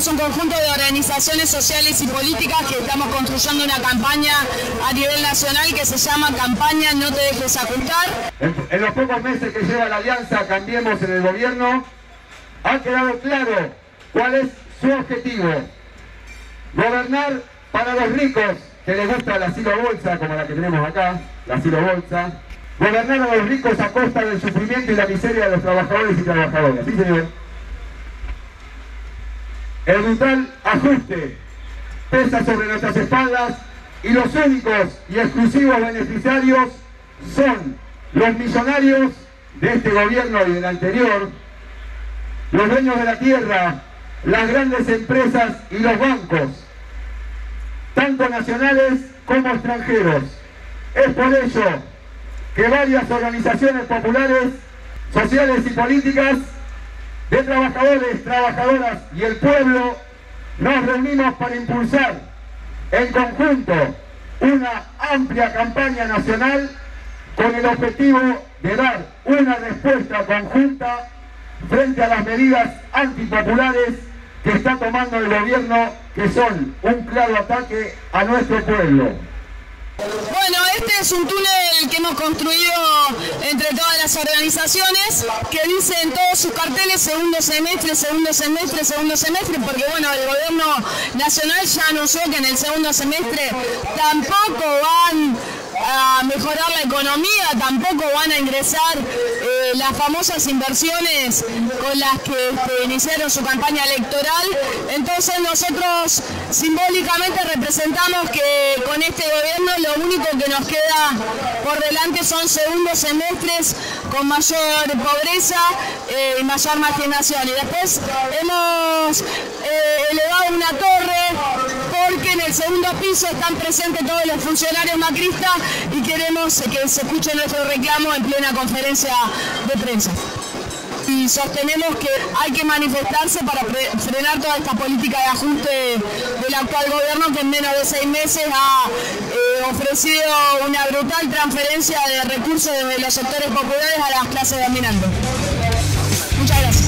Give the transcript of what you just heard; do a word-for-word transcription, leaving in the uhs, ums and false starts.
somos un conjunto de organizaciones sociales y políticas que estamos construyendo una campaña a nivel nacional que se llama Campaña No te dejes ajustar. En, en los pocos meses que lleva la alianza Cambiemos en el gobierno, ha quedado claro cuál es su objetivo. Gobernar para los ricos, que les gusta la silo bolsa, como la que tenemos acá, la silo bolsa. Gobernar a los ricos a costa del sufrimiento y la miseria de los trabajadores y trabajadoras. ¿Sí, señor? El brutal ajuste pesa sobre nuestras espaldas y los únicos y exclusivos beneficiarios son los millonarios de este gobierno y del anterior, los dueños de la tierra, las grandes empresas y los bancos, tanto nacionales como extranjeros. Es por ello que varias organizaciones populares, sociales y políticas de trabajadores, trabajadoras y el pueblo nos reunimos para impulsar en conjunto una amplia campaña nacional con el objetivo de dar una respuesta conjunta frente a las medidas antipopulares que está tomando el gobierno, que son un claro ataque a nuestro pueblo. Bueno, este es un túnel que hemos construido entre todas las organizaciones, que dice en todos sus carteles segundo semestre, segundo semestre, segundo semestre, porque bueno, el gobierno nacional ya anunció que en el segundo semestre tampoco van a mejorar la economía, tampoco van a ingresar eh, las famosas inversiones con las que este, iniciaron su campaña electoral. Entonces nosotros simbólicamente representamos que con este gobierno lo único que nos queda por delante son segundos semestres con mayor pobreza eh, y mayor marginación. Y después hemos eh, elevado una torre, porque en el segundo piso están presentes todos los funcionarios macristas y queremos que se escuche nuestro reclamo en plena conferencia de prensa. Y sostenemos que hay que manifestarse para frenar toda esta política de ajuste del actual gobierno, que en menos de seis meses ha eh, ofrecido una brutal transferencia de recursos desde los sectores populares a las clases dominantes. Muchas gracias.